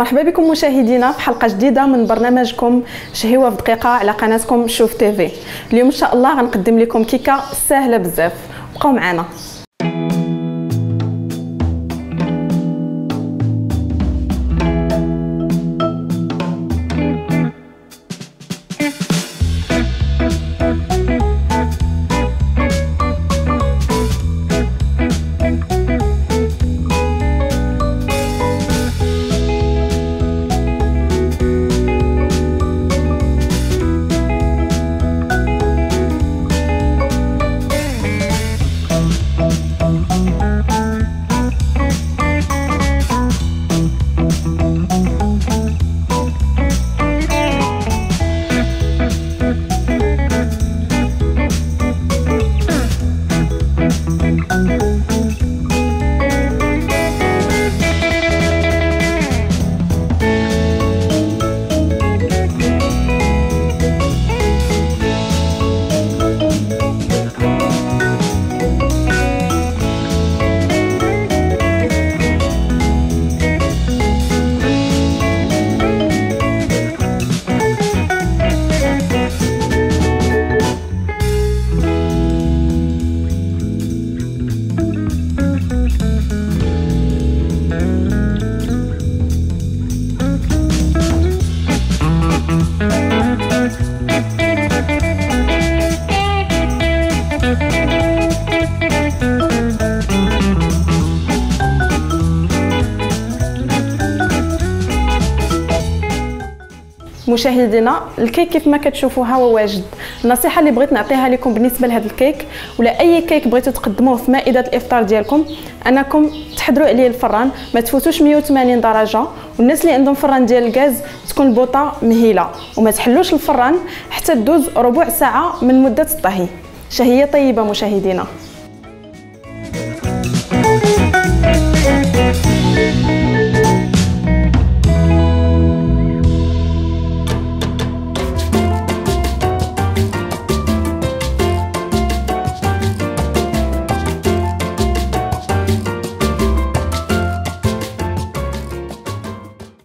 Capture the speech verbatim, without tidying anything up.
مرحبا بكم مشاهدينا في حلقه جديده من برنامجكم شهيوه في دقيقه على قناتكم شوف تيفي. اليوم ان شاء الله غنقدم لكم كيكه سهله بزاف، بقاو معنا. مشاهدينا، الكيك كيف ما كتشوفوها هو واجد. النصيحه اللي بغيت نعطيها لكم بالنسبه لهذا الكيك ولا اي كيك بغيتوا تقدموه في مائده الافطار ديالكم، انكم تحضروا عليه الفران، ما تفوتوش مية وثمانين درجه، والناس اللي عندهم فران ديال الغاز تكون البوطه مهيله، وما تحلوش الفران حتى تدوز ربع ساعه من مده الطهي. شهيه طيبه مشاهدينا.